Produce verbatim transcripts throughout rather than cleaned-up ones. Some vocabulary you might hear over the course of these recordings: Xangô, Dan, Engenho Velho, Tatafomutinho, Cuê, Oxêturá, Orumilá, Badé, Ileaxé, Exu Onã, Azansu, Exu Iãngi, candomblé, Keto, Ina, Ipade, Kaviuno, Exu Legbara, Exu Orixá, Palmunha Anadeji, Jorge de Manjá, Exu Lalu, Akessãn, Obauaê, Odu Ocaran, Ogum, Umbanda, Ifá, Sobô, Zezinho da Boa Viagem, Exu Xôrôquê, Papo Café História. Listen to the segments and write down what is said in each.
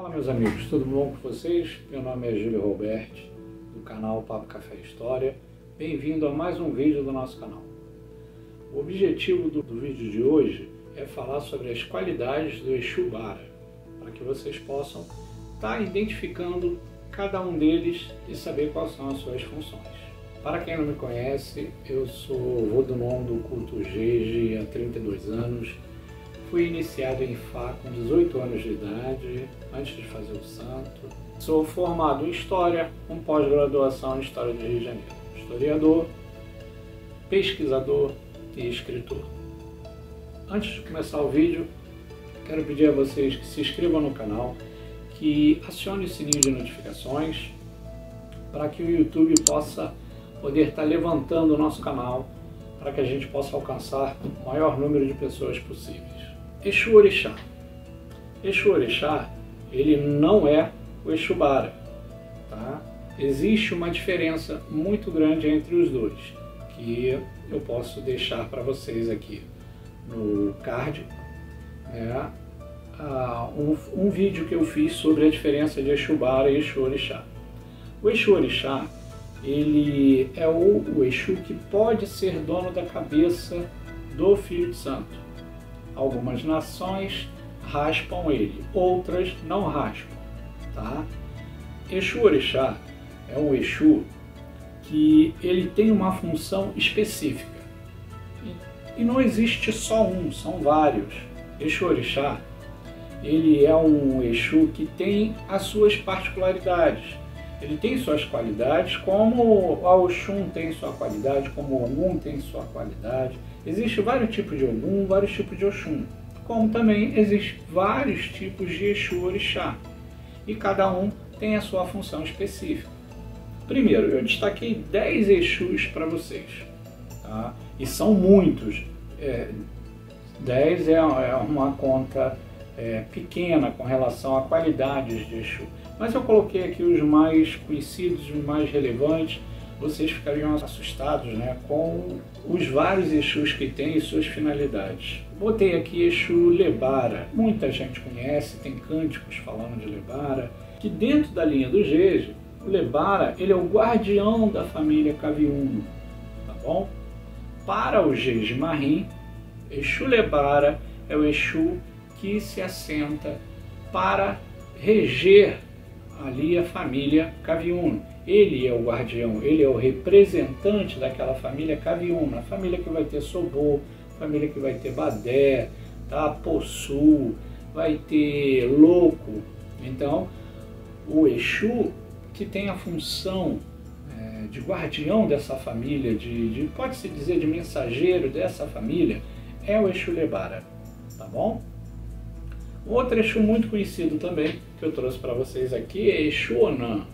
Fala, meus amigos, tudo bom com vocês? Meu nome é Gílio Robert, do canal Papo Café História. Bem-vindo a mais um vídeo do nosso canal. O objetivo do, do vídeo de hoje é falar sobre as qualidades do Exu Bara, para que vocês possam estar identificando cada um deles e saber quais são as suas funções. Para quem não me conhece, eu sou Vodun do culto Gege há trinta e dois anos. Fui iniciado em Fá com dezoito anos de idade, antes de fazer o santo. Sou formado em História, com pós-graduação em História do Rio de Janeiro. Historiador, pesquisador e escritor. Antes de começar o vídeo, quero pedir a vocês que se inscrevam no canal, que acione o sininho de notificações, para que o YouTube possa poder estar levantando o nosso canal, para que a gente possa alcançar o maior número de pessoas possíveis. Exu Orixá. Exu Orixá, ele não é o Exu Bara, tá? Existe uma diferença muito grande entre os dois, que eu posso deixar para vocês aqui no card, né? ah, um, um vídeo que eu fiz sobre a diferença de Exu Bara e Exu Orixá. O Exu Orixá, ele é o, o Exu que pode ser dono da cabeça do Filho de Santo. Algumas nações raspam ele, outras não raspam, tá? Exu Orixá é um Exu que ele tem uma função específica. E não existe só um, são vários. Exu Orixá, ele é um Exu que tem as suas particularidades. Ele tem suas qualidades, como a Oxum tem sua qualidade, como o Ogum tem sua qualidade. Existem vários tipos de Ogum, vários tipos de Oxum, como também existem vários tipos de Exu Orixá, e cada um tem a sua função específica. Primeiro, eu destaquei dez Exus para vocês, tá? E são muitos. É, dez é uma conta é, pequena com relação a qualidades de Exu. Mas eu coloquei aqui os mais conhecidos, os mais relevantes. Vocês ficariam assustados, né, com os vários Exus que tem e suas finalidades. Botei aqui Exu Legbara. Muita gente conhece, tem cânticos falando de Legbara. Que dentro da linha do Gege, o Legbara, ele é o guardião da família Kaviuno, tá bom? Para o Jêjêmarim, Exu Legbara é o Exu que se assenta para reger ali a família Kaviuno. Ele é o guardião, ele é o representante daquela família Kaviuno, a família que vai ter Sobô, família que vai ter Badé, tá? Possu, vai ter Louco. Então, o Exu que tem a função é, de guardião dessa família, de, de pode-se dizer de mensageiro dessa família, é o Exu Legbara, tá bom? Outro Exu muito conhecido também, que eu trouxe para vocês aqui, é Exu Onã.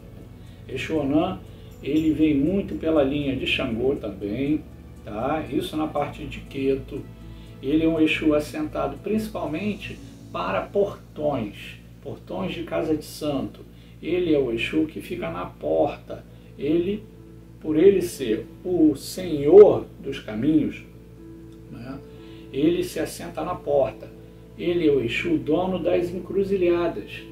Exu Onã, ele vem muito pela linha de Xangô também, tá? Isso na parte de Keto. Ele é um Exu assentado principalmente para portões, portões de casa de santo. Ele é o Exu que fica na porta. Ele, por ele ser o senhor dos caminhos, né? Ele se assenta na porta. Ele é o Exu dono das encruzilhadas.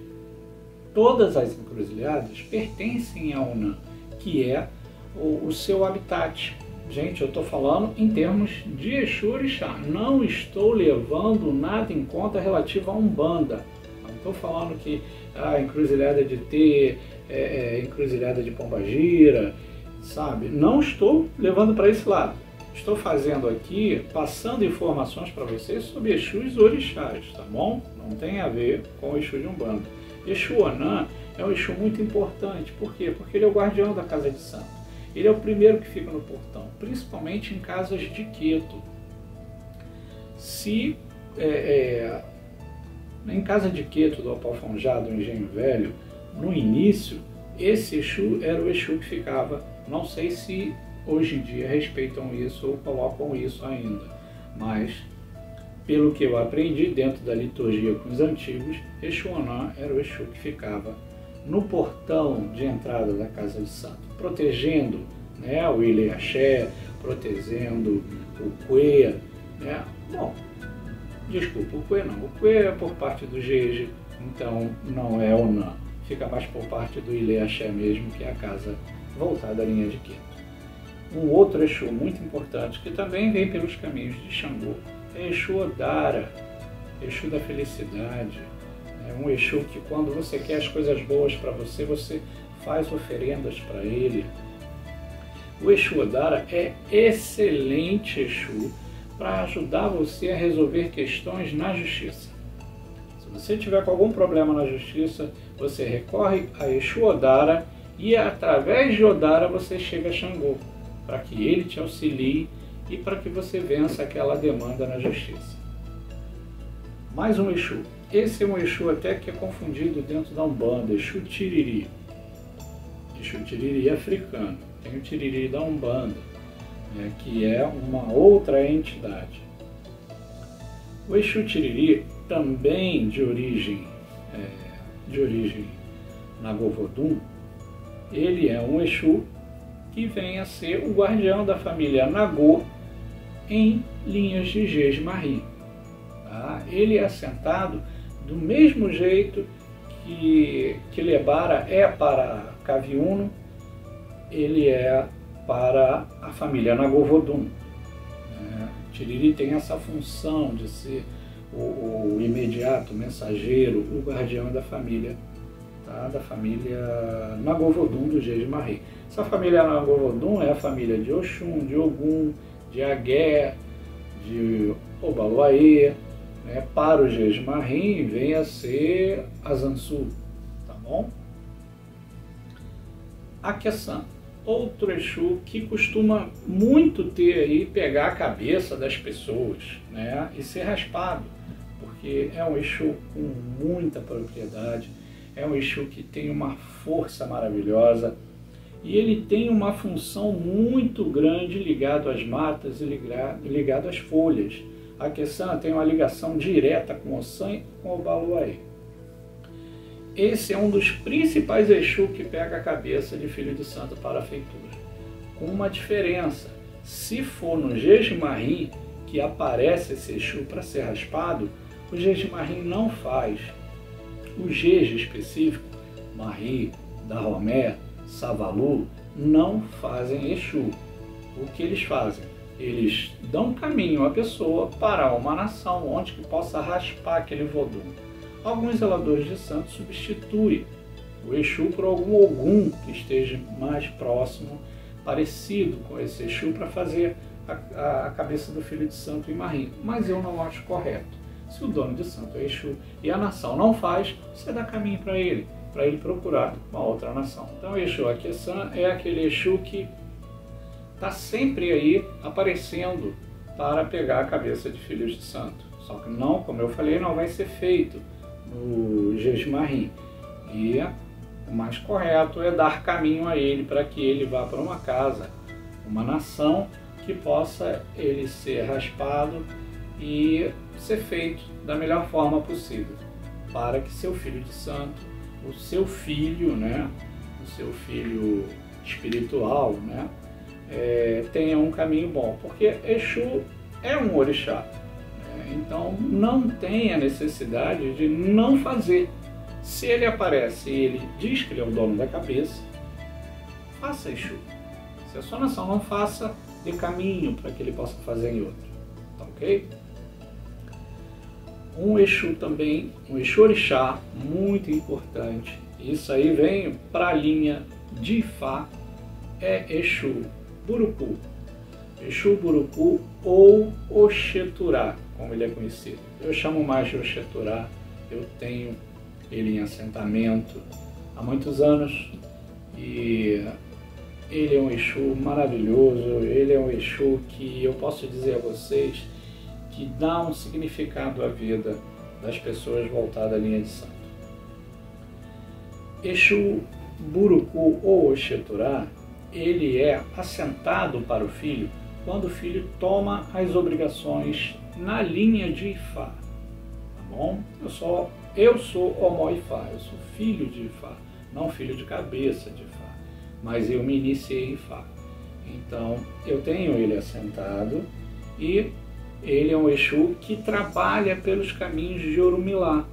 Todas as encruzilhadas pertencem a Onã, que é o, o seu habitat. Gente, eu estou falando em termos de Exu Orixá. Não estou levando nada em conta relativo à Umbanda. Não estou falando que a ah, encruzilhada de Tê, é, é, encruzilhada de Pombagira, sabe? Não estou levando para esse lado. Estou fazendo aqui, passando informações para vocês sobre Exus Orixás, tá bom? Não tem a ver com o Exu de Umbanda. Exu Onã é um Exu muito importante. Por quê? Porque ele é o guardião da casa de santo. Ele é o primeiro que fica no portão, principalmente em casas de Keto. Se é, é, em casa de Keto, do Alfonjado, do Engenho Velho, no início, esse Exu era o Exu que ficava. Não sei se hoje em dia respeitam isso ou colocam isso ainda, mas pelo que eu aprendi dentro da liturgia com os antigos, Exu Onã era o Exu que ficava no portão de entrada da casa de santo, protegendo, né, o Ileaxé, protegendo o Cuê, né? Bom, desculpa, o Cuê não, o Cuê é por parte do Gege, Então não é Onã. Fica mais por parte do Ileaxé mesmo, que é a casa voltada à linha de Keto. Um outro Exu muito importante, que também vem pelos caminhos de Xangô, é Exu Odara, Exu da felicidade. É um Exu que, quando você quer as coisas boas para você, você faz oferendas para ele. O Exu Odara é excelente Exu para ajudar você a resolver questões na justiça. Se você tiver com algum problema na justiça, você recorre a Exu Odara e, através de Odara, você chega a Xangô, para que ele te auxilie e para que você vença aquela demanda na justiça. Mais um Exu. Esse é um Exu até que é confundido dentro da Umbanda, Exu Tiriri. Exu Tiriri africano. Tem o Tiriri da Umbanda, né, que é uma outra entidade. O Exu Tiriri também de origem, é, de origem Nagovodun, ele é um Exu que vem a ser o guardião da família Nagô em linhas de Gesmarim. Tá? Ele é assentado do mesmo jeito que, que Legbara é para Kaviuno, ele é para a família Nagô Vodun. Né? Tiriri tem essa função de ser o, o imediato, o mensageiro, o guardião da família Tá, da família Nagô Vodun do Jêjêmarim. Essa família Nagô Vodun é a família de Oxum, de Ogum, de Agé, de Obauaê, né? Para o Gesmarim vem a ser Azansu, tá bom? Akessãn, outro Exu que costuma muito ter aí, pegar a cabeça das pessoas, né? E ser raspado, porque é um Exu com muita propriedade. É um Exu que tem uma força maravilhosa e ele tem uma função muito grande ligado às matas e ligado às folhas. A Akessãn tem uma ligação direta com Oxum e com Obauaê. Esse é um dos principais Exu que pega a cabeça de filho do santo para a feitura. Com uma diferença, se for no Gesmarim que aparece esse Exu para ser raspado, o Gesmarim não faz. O Gege específico, Mari, Dahomé, Savalu, não fazem Exu. O que eles fazem? Eles dão caminho à pessoa para uma nação onde que possa raspar aquele Vodun. Alguns zeladores de santo substituem o Exu por algum Ogum que esteja mais próximo, parecido com esse Exu, para fazer a, a cabeça do filho de santo em Mari. Mas eu não acho correto. Se o dono de santo é Exu e a nação não faz, você dá caminho para ele, para ele procurar uma outra nação. Então, o Exu Akessãn é aquele Exu que está sempre aí aparecendo para pegar a cabeça de filhos de santo. Só que não, como eu falei, não vai ser feito no Gesmarim. E o mais correto é dar caminho a ele para que ele vá para uma casa, uma nação que possa ele ser raspado e ser feito da melhor forma possível, para que seu filho de santo, o seu filho, né, o seu filho espiritual, né, é, tenha um caminho bom, porque Exu é um orixá, né, então não tem a necessidade de não fazer. Se ele aparece e ele diz que ele é o dono da cabeça, faça Exu. Se a sua nação não faça, dê caminho para que ele possa fazer em outra, tá ok? Um Exu também, um Exu Orixá, muito importante. Isso aí vem para a linha de Fá, é Exu Burukú. Exu Burukú ou Oxêturá, como ele é conhecido. Eu chamo mais de Oxêturá, eu tenho ele em assentamento há muitos anos. E ele é um Exu maravilhoso, ele é um Exu que eu posso dizer a vocês que dá um significado à vida das pessoas voltada à linha de santo. Exu Burukú ou Oxêturá, ele é assentado para o filho quando o filho toma as obrigações na linha de Ifá. Tá bom? Eu sou, eu sou homo Ifá, eu sou filho de Ifá, não filho de cabeça de Ifá, mas eu me iniciei em Ifá. Então, eu tenho ele assentado e ele é um Exu que trabalha pelos caminhos de Orumilá,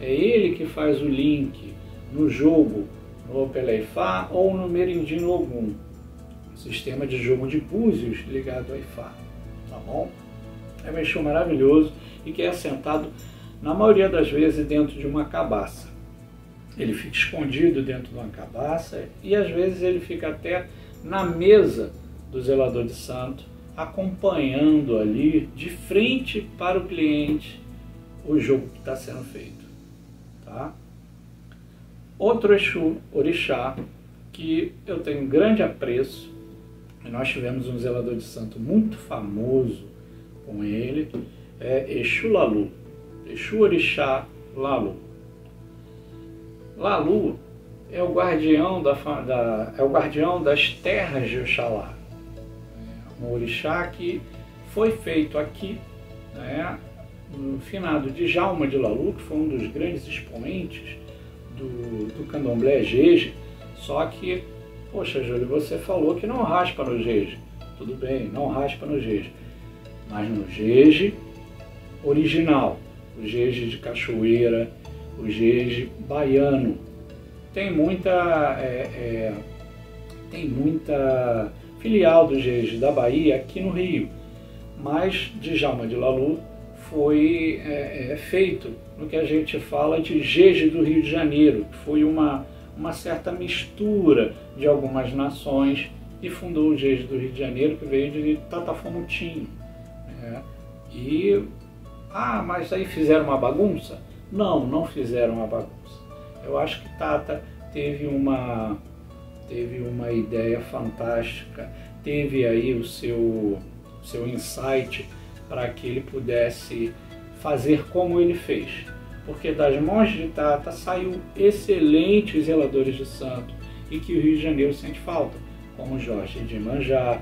É ele que faz o link no jogo no Ifá ou no Merindino Ogum, sistema de jogo de búzios ligado ao Ifá, tá bom? É um Exu maravilhoso e que é assentado, na maioria das vezes, dentro de uma cabaça. Ele fica escondido dentro de uma cabaça e, às vezes, ele fica até na mesa do zelador de santo, acompanhando ali, de frente para o cliente, o jogo que está sendo feito, tá? Outro Exu Orixá, que eu tenho grande apreço, e nós tivemos um zelador de santo muito famoso com ele, é Exu Lalu, Exu Orixá Lalu. Lalu é o guardião, da, da, é o guardião das terras de Oxalá, um orixá que foi feito aqui, né, no finado Djalma de Lalu, que foi um dos grandes expoentes do, do candomblé Gege. Só que, poxa, Júlio, você falou que não raspa no Gege. Tudo bem, não raspa no Gege. Mas no Gege original, o Gege de cachoeira, o Gege baiano, tem muita, é, é, tem muita filial do Gege da Bahia aqui no Rio. Mas Djalma de Lalu foi é, é, feito no que a gente fala de Gege do Rio de Janeiro, que foi uma... uma certa mistura de algumas nações e fundou o Gege do Rio de Janeiro, que veio de Tatafomutinho. É, e, ah, mas aí fizeram uma bagunça? Não, não fizeram uma bagunça. Eu acho que Tata teve uma, teve uma ideia fantástica, teve aí o seu, seu insight para que ele pudesse fazer como ele fez. Porque das mãos de Tata saiu excelentes zeladores de santo e que o Rio de Janeiro sente falta, como Jorge de Manjá,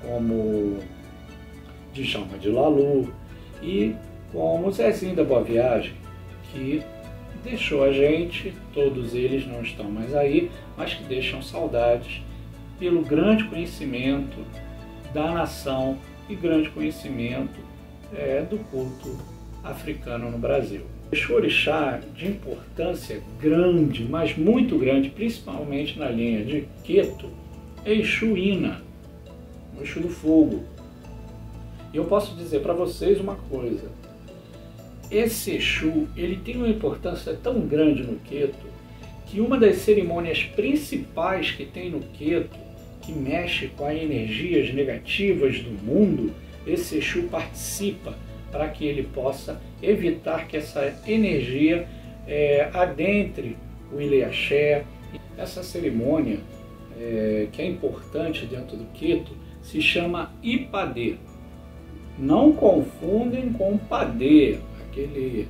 como Djalma de Lalu e como Zezinho da Boa Viagem, que deixou a gente, todos eles não estão mais aí, mas que deixam saudades pelo grande conhecimento da nação e grande conhecimento é, do culto africano no Brasil. Exu Orixá de importância grande, mas muito grande, principalmente na linha de Keto, é Exu Ina, o Exu do Fogo. E eu posso dizer para vocês uma coisa, esse Exu ele tem uma importância tão grande no Keto, que uma das cerimônias principais que tem no Keto, que mexe com as energias negativas do mundo, esse Exu participa, para que ele possa evitar que essa energia é, adentre o Ileaxé. Essa cerimônia, é, que é importante dentro do Keto, se chama Ipade. Não confundem com Padê, aquele,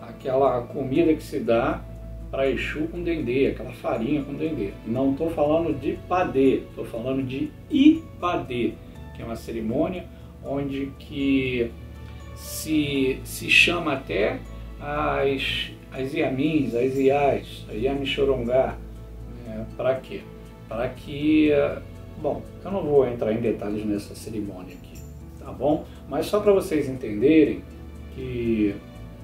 aquela comida que se dá para Exu com dendê, aquela farinha com dendê. Não estou falando de Padê, estou falando de Ipade, que é uma cerimônia onde que... Se, se chama até as, as Iamins, as Iás, a Iami Xorongá, né? Para quê? Para que... Bom, eu não vou entrar em detalhes nessa cerimônia aqui, tá bom? Mas só para vocês entenderem que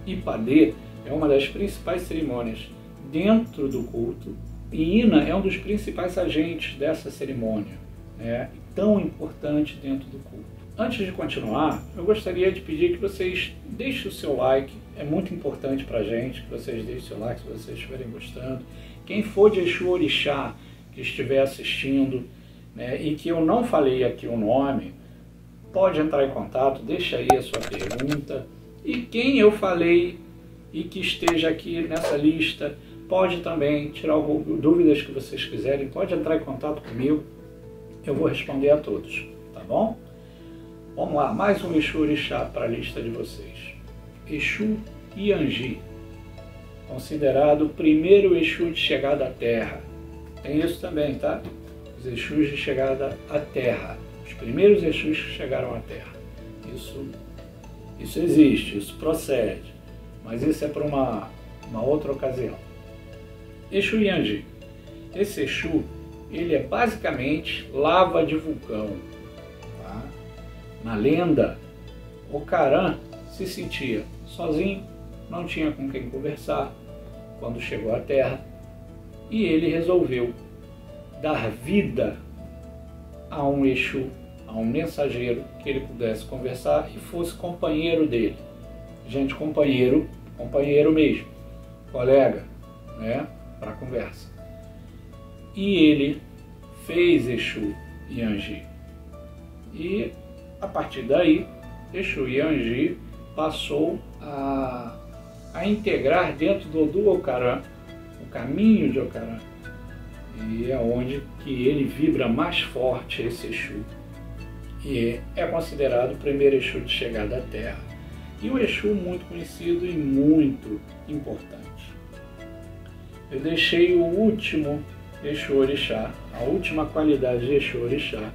Ipade é uma das principais cerimônias dentro do culto e Ina é um dos principais agentes dessa cerimônia, né? Tão importante dentro do culto. Antes de continuar, eu gostaria de pedir que vocês deixem o seu like, é muito importante pra gente que vocês deixem o seu like se vocês estiverem gostando. Quem for de Exu Orixá que estiver assistindo, né, e que eu não falei aqui o nome, pode entrar em contato, deixa aí a sua pergunta. E quem eu falei e que esteja aqui nessa lista, pode também tirar dúvidas que vocês quiserem, pode entrar em contato comigo, eu vou responder a todos, tá bom? Vamos lá, mais um Exu Orixá para a lista de vocês. Exu Iãngi, considerado o primeiro Exu de chegada à Terra. Tem isso também, tá? Os Exus de chegada à Terra. Os primeiros Exus que chegaram à Terra. Isso, isso existe, isso procede. Mas isso é para uma, uma outra ocasião. Exu Iãngi. Esse Exu, ele é basicamente lava de vulcão. Na lenda, o Karan se sentia sozinho, não tinha com quem conversar quando chegou à Terra, e ele resolveu dar vida a um Exu, a um mensageiro que ele pudesse conversar e fosse companheiro dele. Gente, companheiro, companheiro mesmo, colega, né, para conversa. E ele fez Exu Iãngi. E a partir daí, Exu Iãngi passou a, a integrar dentro do Odu Ocaran, o caminho de Ocaran. E é onde que ele vibra mais forte, esse Exu. E é considerado o primeiro Exu de chegada à Terra. E um Exu muito conhecido e muito importante. Eu deixei o último Exu Orixá, a última qualidade de Exu Orixá,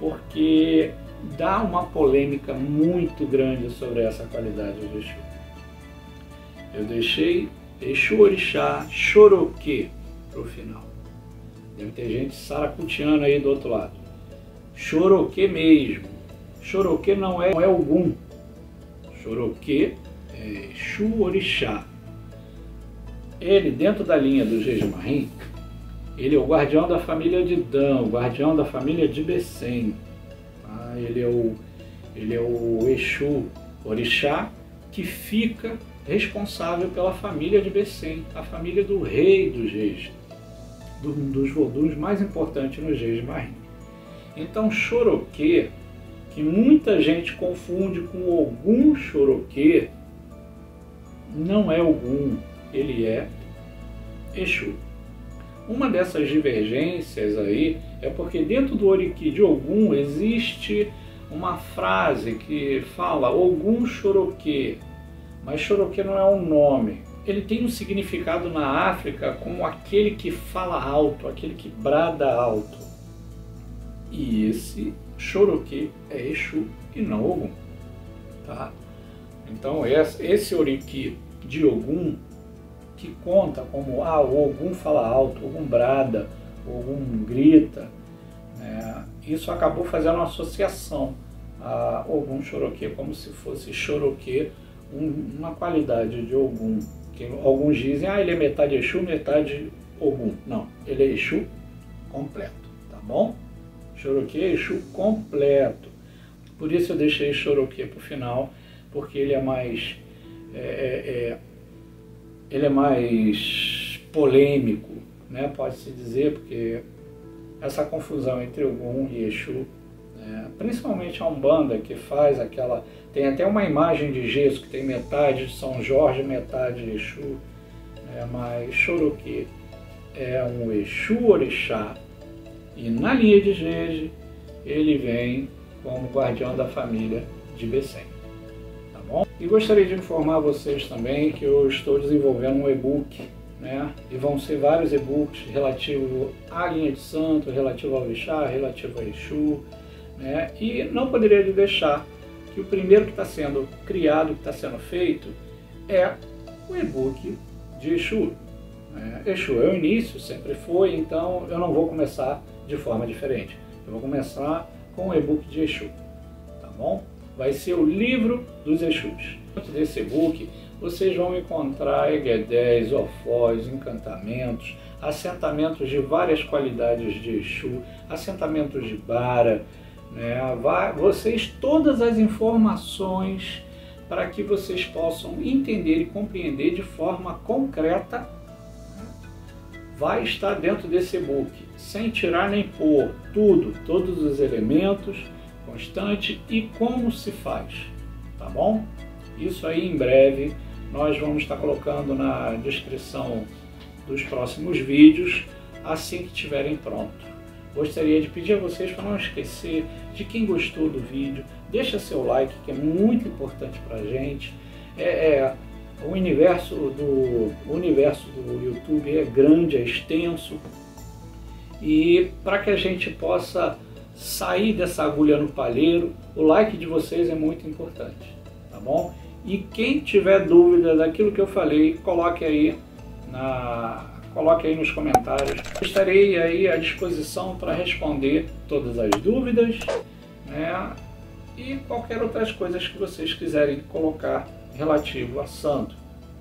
porque dá uma polêmica muito grande sobre essa qualidade de Exu. Eu deixei Exu Orixá Xôrôquê para o final. Deve ter gente saracutiana aí do outro lado. Xôrôquê mesmo. Xôrôquê não é, não é Ogum. Xôrôquê é Exu Orixá. Ele, dentro da linha do Jêjêmarim, ele é o guardião da família de Dan, o guardião da família de Bessem. Ah, ele, é o, ele é o Exu Orixá que fica responsável pela família de Bessem, a família do rei do Gege, do, um dos Voduns mais importantes no Gesmarim. Então, Xôrôquê, que muita gente confunde com Ogum Xôrôquê, não é Ogum, ele é Exu. Uma dessas divergências aí é porque dentro do Orixá de Ogum existe uma frase que fala Ogum Xôrôquê, mas Xôrôquê não é um nome. Ele tem um significado na África como aquele que fala alto, aquele que brada alto. E esse Xôrôquê é Exu e não Ogum. Tá? Então esse Orixá de Ogum, que conta como ah, o Ogum fala alto, Ogum brada, Ogum grita, né? Isso acabou fazendo uma associação a Ogum Xôrôquê, como se fosse Xôrôquê, um, uma qualidade de Ogum. Que alguns dizem, ah, ele é metade Exu, metade Ogum. Não, ele é Exu completo, tá bom? Xôrôquê é Exu completo. Por isso eu deixei Xôrôquê para o final, porque ele é mais... É, é, ele é mais polêmico, né? Pode-se dizer, porque essa confusão entre Ogum e Exu, né? Principalmente a Umbanda, que faz aquela... Tem até uma imagem de gesso que tem metade de São Jorge, metade de Exu, né? Mas Xôrôquê é um Exu Orixá. E na linha de Gege, ele vem como guardião da família de Bessem. Bom, e gostaria de informar vocês também que eu estou desenvolvendo um e-book, né? E vão ser vários e-books relativos à linha de santo, relativo ao Orixá, relativo a Exu, né? E não poderia deixar que o primeiro que está sendo criado, que está sendo feito, é o e-book de Exu. Né? Exu é o início, sempre foi, então eu não vou começar de forma diferente. Eu vou começar com o e-book de Exu, tá bom? Vai ser o livro dos Exus. Dentro desse e-book, vocês vão encontrar eguedés, ofós, encantamentos, assentamentos de várias qualidades de Exu, assentamentos de Bara, né? Vocês, todas as informações para que vocês possam entender e compreender de forma concreta, né? Vai estar dentro desse e-book, sem tirar nem pôr, tudo, todos os elementos, constante e como se faz, tá bom? Isso aí em breve nós vamos estar colocando na descrição dos próximos vídeos assim que estiverem prontos. Gostaria de pedir a vocês para não esquecer de quem gostou do vídeo, deixa seu like que é muito importante para a gente. É, é, o universo do, o universo do YouTube é grande, é extenso e para que a gente possa sair dessa agulha no palheiro, o like de vocês é muito importante, tá bom? E quem tiver dúvida daquilo que eu falei, coloque aí, na... coloque aí nos comentários. Estarei aí à disposição para responder todas as dúvidas, né? E qualquer outras coisas que vocês quiserem colocar relativo a santo.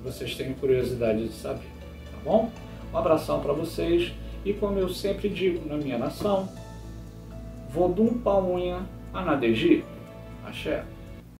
vocês têm curiosidade de saber, tá bom? Um abração para vocês e, como eu sempre digo na minha nação, Vodun Palmunha Anadeji, Axé.